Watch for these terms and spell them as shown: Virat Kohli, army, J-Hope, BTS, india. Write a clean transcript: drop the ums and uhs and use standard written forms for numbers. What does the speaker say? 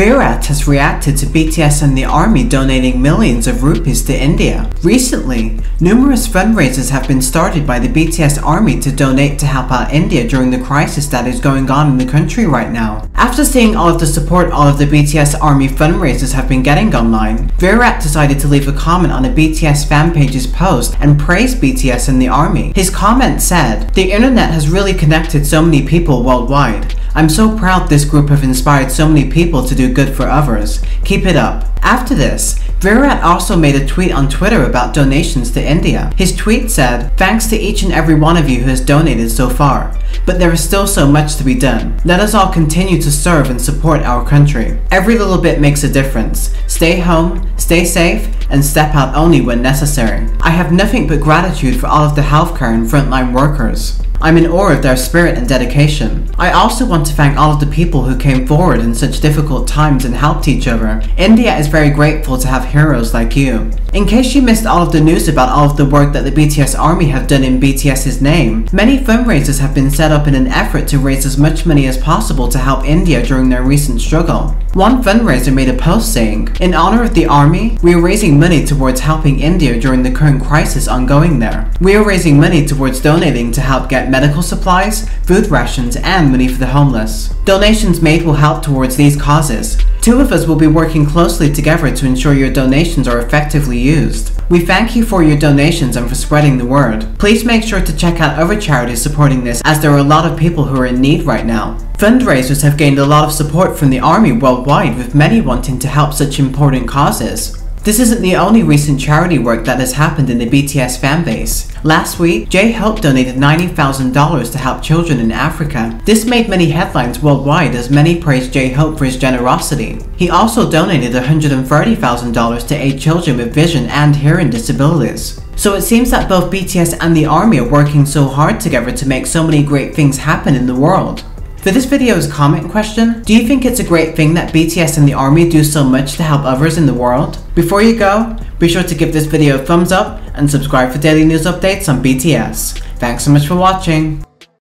Virat has reacted to BTS and the army donating millions of rupees to India. Recently, numerous fundraisers have been started by the BTS army to donate to help out India during the crisis that is going on in the country right now. After seeing all of the support all of the BTS army fundraisers have been getting online, Virat decided to leave a comment on a BTS fan page's post and praised BTS and the army. His comment said, "The internet has really connected so many people worldwide. I'm so proud this group have inspired so many people to do good for others. Keep it up." After this, Virat also made a tweet on Twitter about donations to India. His tweet said, "Thanks to each and every one of you who has donated so far, but there is still so much to be done. Let us all continue to serve and support our country. Every little bit makes a difference. Stay home, stay safe, and step out only when necessary. I have nothing but gratitude for all of the healthcare and frontline workers. I'm in awe of their spirit and dedication. I also want to thank all of the people who came forward in such difficult times and helped each other. India is very grateful to have heroes like you." In case you missed all of the news about all of the work that the BTS army have done in BTS's name, many fundraisers have been set up in an effort to raise as much money as possible to help India during their recent struggle. One fundraiser made a post saying, "In honor of the army, we are raising money towards helping India during the current crisis ongoing there. We are raising money towards donating to help get medical supplies, food rations, and money for the homeless. Donations made will help towards these causes. Two of us will be working closely together to ensure your donations are effectively used. We thank you for your donations and for spreading the word. Please make sure to check out other charities supporting this, as there are a lot of people who are in need right now." Fundraisers have gained a lot of support from the army worldwide, with many wanting to help such important causes. This isn't the only recent charity work that has happened in the BTS fanbase. Last week, J-Hope donated $90,000 to help children in Africa. This made many headlines worldwide, as many praised J-Hope for his generosity. He also donated $130,000 to aid children with vision and hearing disabilities. So it seems that both BTS and the army are working so hard together to make so many great things happen in the world. For this video's comment question, do you think it's a great thing that BTS and the army do so much to help others in the world? Before you go, be sure to give this video a thumbs up and subscribe for daily news updates on BTS. Thanks so much for watching.